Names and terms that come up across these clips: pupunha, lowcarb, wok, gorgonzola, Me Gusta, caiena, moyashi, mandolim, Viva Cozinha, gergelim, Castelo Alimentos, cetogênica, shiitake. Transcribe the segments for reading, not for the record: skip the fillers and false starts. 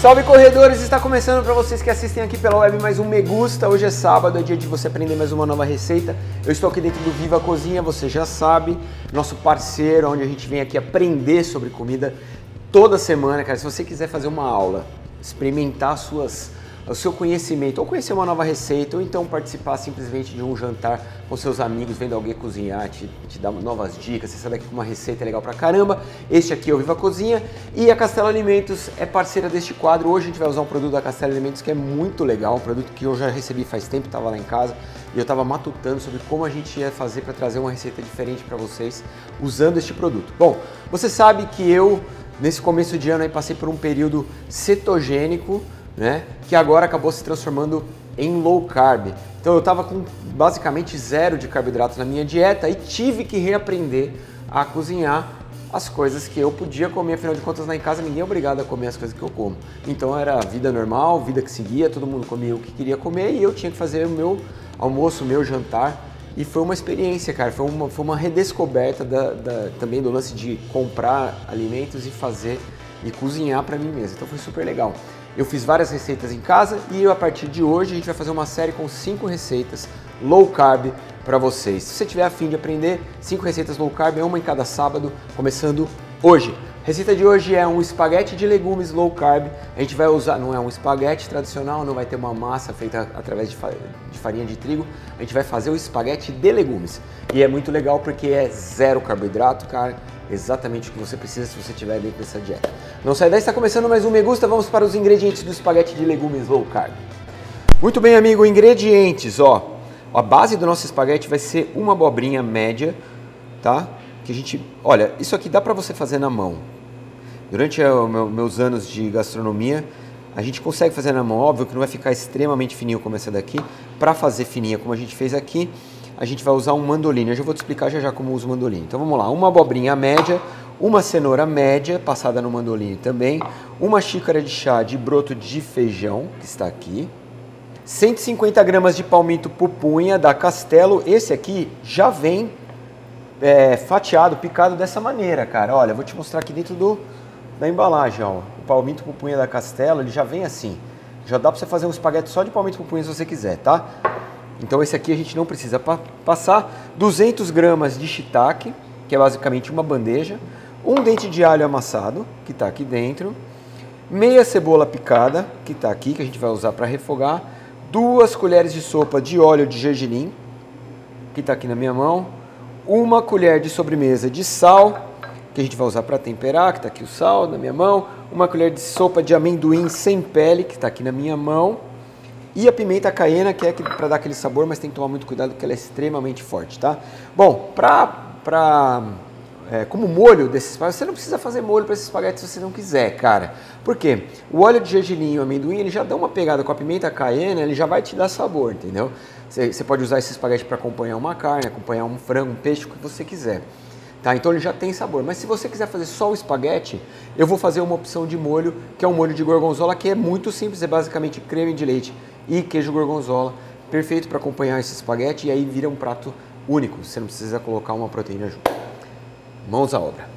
Salve corredores, está começando para vocês que assistem aqui pela web mais um Me Gusta. Hoje é sábado, é dia de você aprender mais uma nova receita. Eu estou aqui dentro do Viva Cozinha, você já sabe, nosso parceiro, onde a gente vem aqui aprender sobre comida toda semana, cara. Se você quiser fazer uma aula, experimentar o seu conhecimento, ou conhecer uma nova receita, ou então participar simplesmente de um jantar com seus amigos, vendo alguém cozinhar, te dar novas dicas, você sabe que uma receita é legal pra caramba. Este aqui é o Viva Cozinha e a Castelo Alimentos é parceira deste quadro. Hoje a gente vai usar um produto da Castelo Alimentos que é muito legal, um produto que eu já recebi faz tempo, estava lá em casa e eu estava matutando sobre como a gente ia fazer para trazer uma receita diferente para vocês usando este produto. Bom, você sabe que eu, nesse começo de ano, aí, passei por um período cetogênico, né, que agora acabou se transformando em low carb. Então eu estava com basicamente zero de carboidrato na minha dieta e tive que reaprender a cozinhar as coisas que eu podia comer. Afinal de contas, lá em casa ninguém é obrigado a comer as coisas que eu como. Então era vida normal, vida que seguia, todo mundo comia o que queria comer e eu tinha que fazer o meu almoço, o meu jantar. E foi uma experiência, cara, foi uma redescoberta também do lance de comprar alimentos e fazer e cozinhar para mim mesmo. Então foi super legal. Eu fiz várias receitas em casa e a partir de hoje a gente vai fazer uma série com 5 receitas low carb para vocês. Se você tiver a fim de aprender, 5 receitas low carb, é uma em cada sábado, começando hoje. A receita de hoje é um espaguete de legumes low carb. A gente vai usar, não é um espaguete tradicional, não vai ter uma massa feita através de farinha de trigo. A gente vai fazer o espaguete de legumes. E é muito legal porque é zero carboidrato, cara. Exatamente o que você precisa se você estiver dentro dessa dieta. Não sai daí, está começando mais um Me Gusta. Vamos para os ingredientes do espaguete de legumes low carb. Muito bem, amigo, ingredientes, ó. A base do nosso espaguete vai ser uma abobrinha média, tá? Que a gente, olha, isso aqui dá para você fazer na mão. Durante meus anos de gastronomia, a gente consegue fazer na mão, óbvio que não vai ficar extremamente fininho como essa daqui. Para fazer fininha como a gente fez aqui, a gente vai usar um mandolim. Eu já vou te explicar já como uso o mandolim. Então vamos lá, uma abobrinha média, uma cenoura média passada no mandolim também, uma xícara de chá de broto de feijão, que está aqui, 150 gramas de palmito pupunha da Castelo. Esse aqui já vem fatiado, picado dessa maneira, cara. Olha, vou te mostrar aqui dentro da embalagem, ó. O palmito pupunha da Castelo, ele já vem assim. Já dá pra você fazer um espaguete só de palmito pupunha se você quiser, tá? Então esse aqui a gente não precisa passar. 200 gramas de shiitake, que é basicamente uma bandeja, um dente de alho amassado, que está aqui dentro, meia cebola picada, que está aqui, que a gente vai usar para refogar, 2 colheres de sopa de óleo de gergelim, que está aqui na minha mão, 1 colher de sobremesa de sal, que a gente vai usar para temperar, que está aqui o sal na minha mão, 1 colher de sopa de amendoim sem pele, que está aqui na minha mão, e a pimenta caiena, que é para dar aquele sabor, mas tem que tomar muito cuidado porque ela é extremamente forte, tá? Bom, como molho desses espaguetes, você não precisa fazer molho para esses espaguetes se você não quiser, cara. Por quê? O óleo de gergelim e o amendoim, ele já dá uma pegada com a pimenta caiena, ele já vai te dar sabor, entendeu? Você pode usar esse espaguete para acompanhar uma carne, acompanhar um frango, um peixe, o que você quiser. Tá, então ele já tem sabor, mas se você quiser fazer só o espaguete, eu vou fazer uma opção de molho, que é um molho de gorgonzola, que é muito simples, é basicamente creme de leite e queijo gorgonzola, perfeito para acompanhar esse espaguete e aí vira um prato único, você não precisa colocar uma proteína junto. Mãos à obra.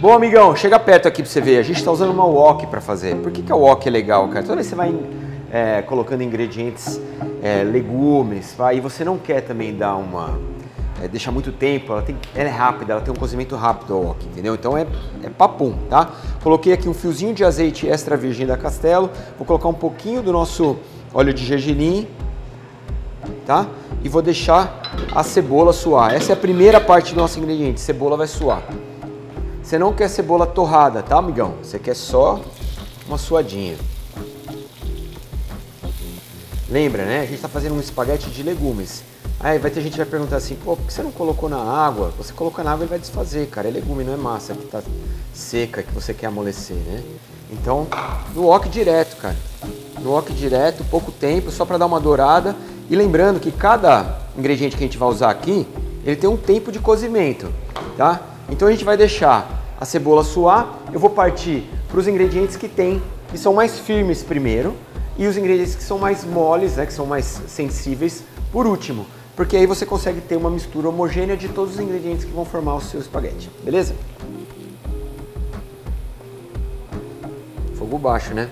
Bom, amigão, chega perto aqui para você ver, a gente está usando uma wok para fazer. Por que a wok é legal, cara? Toda vez você vai colocando ingredientes, legumes, e você não quer também dar uma... deixa muito tempo, ela é rápida, ela tem um cozimento rápido, ó, aqui, entendeu? Então é papum, tá? Coloquei aqui um fiozinho de azeite extra virgem da Castelo, vou colocar um pouquinho do nosso óleo de gergelim, tá? E vou deixar a cebola suar. Essa é a primeira parte do nosso ingrediente, cebola vai suar. Você não quer cebola torrada, tá, amigão? Você quer só uma suadinha. Lembra, né? A gente tá fazendo um espaguete de legumes. Aí vai ter gente que vai perguntar assim, pô, por que você não colocou na água? Você coloca na água, ele vai desfazer, cara. É legume, não é massa que tá seca, que você quer amolecer, né? Então, no wok direto, cara. No wok direto, pouco tempo, só pra dar uma dourada. E lembrando que cada ingrediente que a gente vai usar aqui, ele tem um tempo de cozimento, tá? Então a gente vai deixar a cebola suar. Eu vou partir pros ingredientes que são mais firmes primeiro. E os ingredientes que são mais moles, né, que são mais sensíveis, por último. Porque aí você consegue ter uma mistura homogênea de todos os ingredientes que vão formar o seu espaguete, beleza? Fogo baixo, né?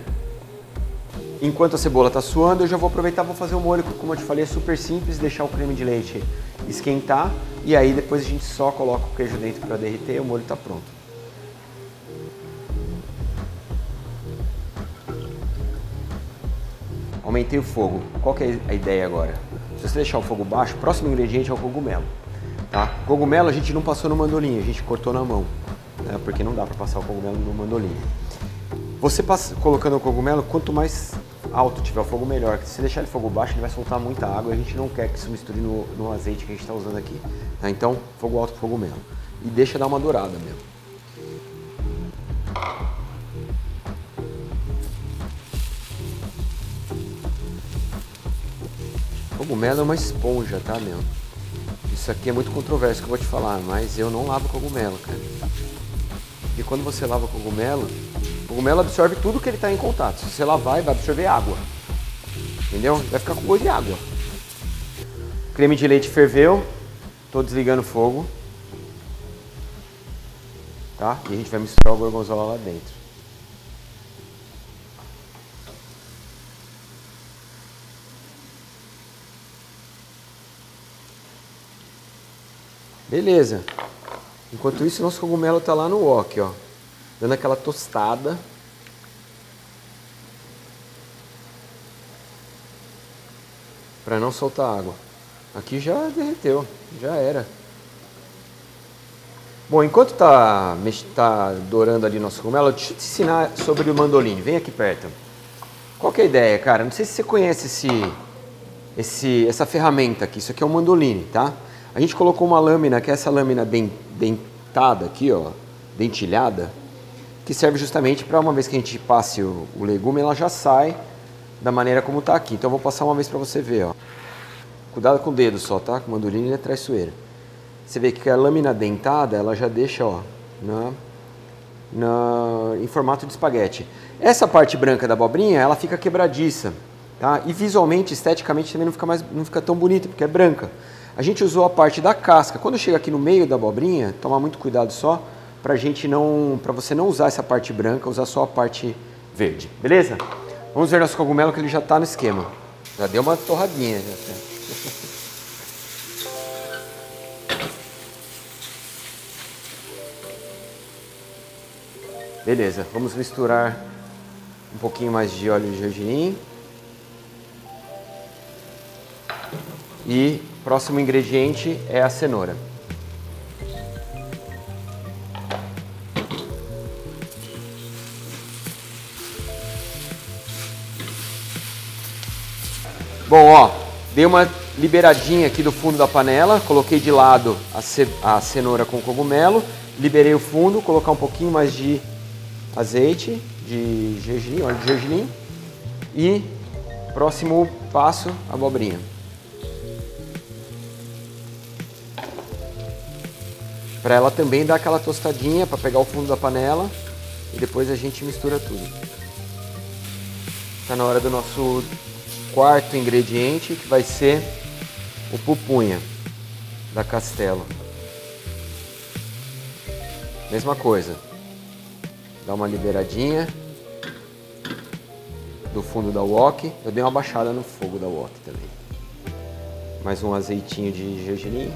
Enquanto a cebola está suando, eu já vou aproveitar e vou fazer o molho, que, como eu te falei, é super simples, deixar o creme de leite esquentar e aí depois a gente só coloca o queijo dentro para derreter e o molho está pronto. Aumentei o fogo. Qual que é a ideia agora? Se você deixar o fogo baixo, o próximo ingrediente é o cogumelo. Tá? O cogumelo a gente não passou no mandolim, a gente cortou na mão, né? Porque não dá para passar o cogumelo no mandolim. Você passa, colocando o cogumelo, quanto mais alto tiver o fogo, melhor. Porque se você deixar ele fogo baixo, ele vai soltar muita água e a gente não quer que isso misture no azeite que a gente está usando aqui. Tá? Então, fogo alto pro cogumelo. E deixa dar uma dourada mesmo. Cogumelo é uma esponja, tá, meu? Isso aqui é muito controverso que eu vou te falar, mas eu não lavo cogumelo, cara. E quando você lava o cogumelo absorve tudo que ele está em contato. Se você lavar, ele vai absorver água, entendeu? Vai ficar com gosto de água. O creme de leite ferveu, tô desligando o fogo, tá? E a gente vai misturar o gorgonzola lá dentro. Beleza. Enquanto isso, nosso cogumelo tá lá no wok, ó. Dando aquela tostada. Pra não soltar água. Aqui já derreteu. Já era. Bom, enquanto tá dourando ali nosso cogumelo, deixa eu te ensinar sobre o mandolim. Vem aqui perto. Qual que é a ideia, cara? Não sei se você conhece essa ferramenta aqui. Isso aqui é o mandolim, tá? A gente colocou uma lâmina, que é essa lâmina dentada aqui, ó, dentilhada, que serve justamente para uma vez que a gente passe o legume, ela já sai da maneira como está aqui. Então eu vou passar uma vez para você ver, ó. Cuidado com o dedo só, tá? Com o mandolim ele é traiçoeiro. Você vê que a lâmina dentada, ela já deixa, ó, em formato de espaguete. Essa parte branca da abobrinha, ela fica quebradiça, tá? E visualmente, esteticamente também não fica tão bonita, porque é branca. A gente usou a parte da casca. Quando chega aqui no meio da abobrinha, tomar muito cuidado só para você não usar essa parte branca, usar só a parte verde, beleza? Vamos ver nosso cogumelo que ele já tá no esquema. Já deu uma torradinha. Já tá. Beleza, vamos misturar um pouquinho mais de óleo de gergelim. E o próximo ingrediente é a cenoura. Bom, ó, dei uma liberadinha aqui do fundo da panela, coloquei de lado a cenoura com cogumelo, liberei o fundo, colocar um pouquinho mais de azeite, de gergelim, óleo de gergelim, e próximo passo, a abobrinha. Para ela também dar aquela tostadinha, para pegar o fundo da panela e depois a gente mistura tudo. Está na hora do nosso quarto ingrediente, que vai ser o pupunha da Castelo. Mesma coisa, dá uma liberadinha do fundo da wok. Eu dei uma baixada no fogo da wok também. Mais um azeitinho de gergelim.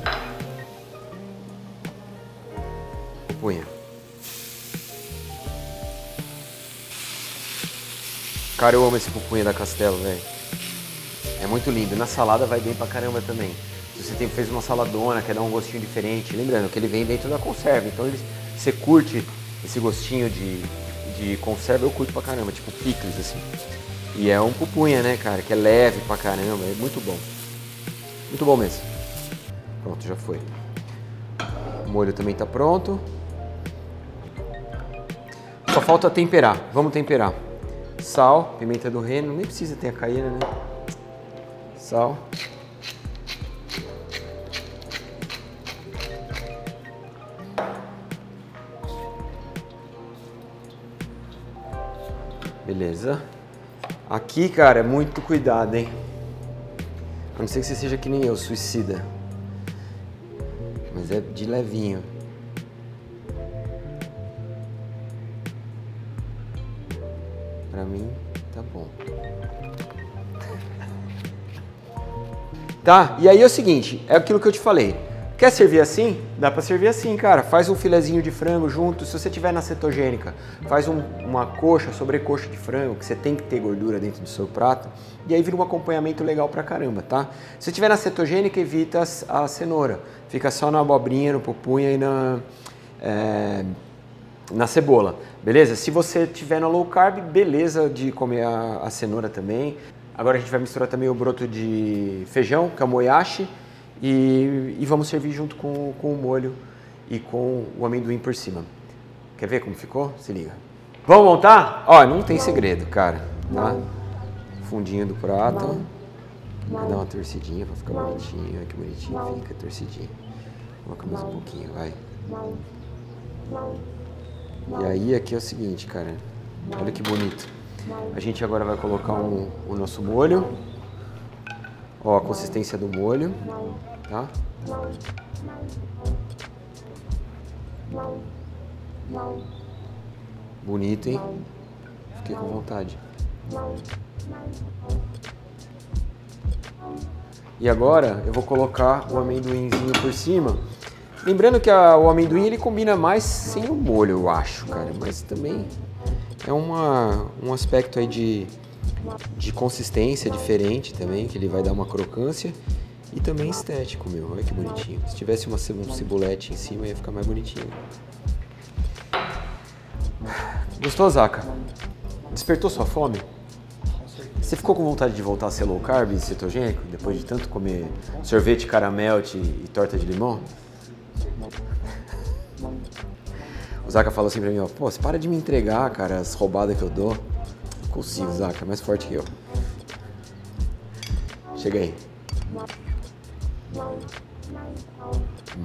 Cara, eu amo esse pupunha da Castelo, velho. É muito lindo. Na salada vai bem pra caramba também. Se você fez uma saladona, quer dar um gostinho diferente, lembrando que ele vem dentro da conserva. Então você curte esse gostinho de conserva, eu curto pra caramba, tipo picles assim. E é um pupunha, né, cara, que é leve pra caramba, é muito bom. Muito bom mesmo. Pronto, já foi. O molho também tá pronto. Só falta temperar, vamos temperar. Sal, pimenta do reino, nem precisa ter a caína, né? Sal. Beleza. Aqui, cara, é muito cuidado, hein? A não ser que você seja que nem eu, suicida. Mas é de levinho. Pra mim, Tá bom. Tá? E aí é o seguinte, é aquilo que eu te falei. Quer servir assim? Dá pra servir assim, cara. Faz um filezinho de frango junto. Se você tiver na cetogênica, faz uma coxa, sobrecoxa de frango, que você tem que ter gordura dentro do seu prato. E aí vira um acompanhamento legal pra caramba, tá? Se você tiver na cetogênica, evita a cenoura. Fica só na abobrinha, no pupunha e na cebola, beleza? Se você tiver na low carb, beleza de comer a cenoura também. Agora a gente vai misturar também o broto de feijão, que é o moyashi. E vamos servir junto com o molho e com o amendoim por cima. Quer ver como ficou? Se liga. Vamos montar? Ó, não tem segredo, cara. Tá? Fundinho do prato. Vou dar uma torcidinha pra ficar bonitinho. Olha que bonitinho fica, torcidinho. Coloca mais um pouquinho, vai. E aí aqui é o seguinte, cara. Olha que bonito. A gente agora vai colocar o nosso molho. Ó, a consistência do molho, tá? Bonito, hein? Fiquei com vontade. E agora eu vou colocar o amendoinzinho por cima. Lembrando que o amendoim ele combina mais sem o molho, eu acho, cara. Mas também é um aspecto aí de consistência diferente também, que ele vai dar uma crocância e também estético, meu, olha que bonitinho. Se tivesse um cebolete em cima ia ficar mais bonitinho. Gostou, Zaca? Despertou sua fome? Você ficou com vontade de voltar a ser low carb e cetogênico depois de tanto comer sorvete, caramelte e torta de limão? O Zaca falou assim pra mim, ó, pô, você para de me entregar, cara, as roubadas que eu dou. Consigo, Zaca, é mais forte que eu. Chega aí.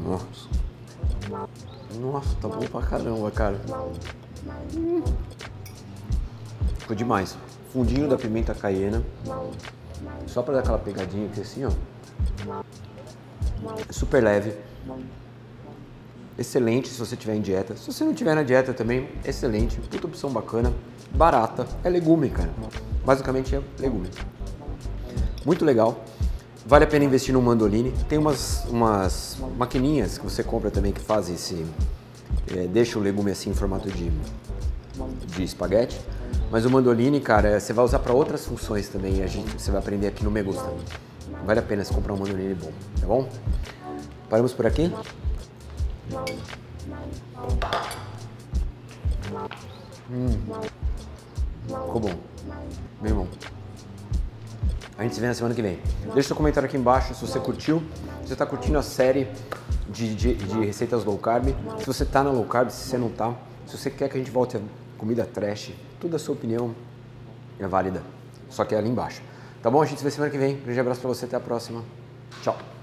Nossa. Nossa, tá bom pra caramba, cara. Ficou demais. Fundinho da pimenta caiena. Só pra dar aquela pegadinha aqui assim, ó. É super leve. Excelente se você tiver em dieta. Se você não tiver na dieta também, excelente. Puta opção bacana. Barata. É legume, cara. Basicamente é legume. Muito legal. Vale a pena investir no mandolim. Tem umas maquininhas que você compra também que fazem esse... deixa o legume assim em formato de espaguete. Mas o mandolim, cara, você vai usar para outras funções também. Você vai aprender aqui no Me Gusta. Vale a pena se comprar um mandolim bom, tá bom? Paramos por aqui. Ficou bom, bem bom. A gente se vê na semana que vem. Deixa seu comentário aqui embaixo se você curtiu, se você tá curtindo a série de receitas low carb, se você tá na low carb, se você não tá, se você quer que a gente volte a comida trash, toda a sua opinião é válida, só que é ali embaixo. Tá bom? A gente se vê semana que vem. Um grande abraço pra você, até a próxima. Tchau.